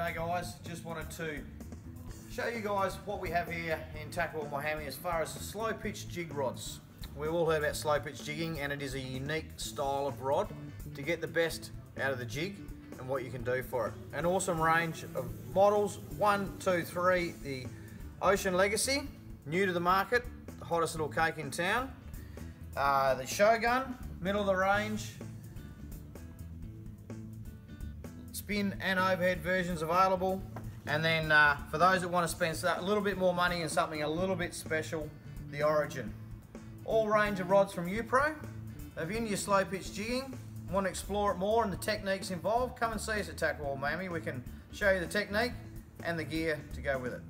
G'day guys, just wanted to show you guys what we have here in Tackle World Miami as far as slow pitch jig rods. We've all heard about slow pitch jigging, and it is a unique style of rod to get the best out of the jig and what you can do for it. An awesome range of models, 1, 2, 3, the Ocean Legacy, new to the market, the hottest little cake in town, the Shogun, middle of the range, spin and overhead versions available, and then for those that want to spend a little bit more money and something a little bit special, the Origin. All range of rods from UPro. If you're into your slow pitch jigging, want to explore it more and the techniques involved, come and see us at Tackle World Miami. We can show you the technique and the gear to go with it.